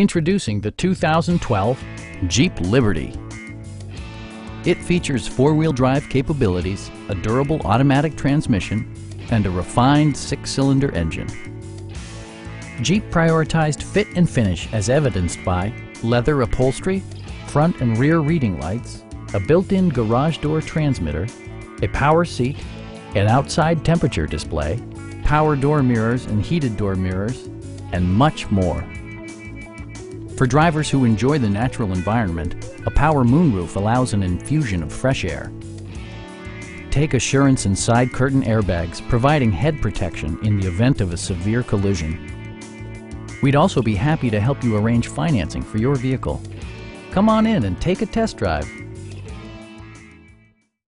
Introducing the 2012 Jeep Liberty. It features four-wheel drive capabilities, a durable automatic transmission, and a refined six-cylinder engine. Jeep prioritized fit and finish as evidenced by leather upholstery, front and rear reading lights, a built-in garage door transmitter, a power seat, an outside temperature display, power door mirrors and heated door mirrors, and much more. For drivers who enjoy the natural environment, a power moonroof allows an infusion of fresh air. Take assurance in side curtain airbags, providing head protection in the event of a severe collision. We'd also be happy to help you arrange financing for your vehicle. Come on in and take a test drive.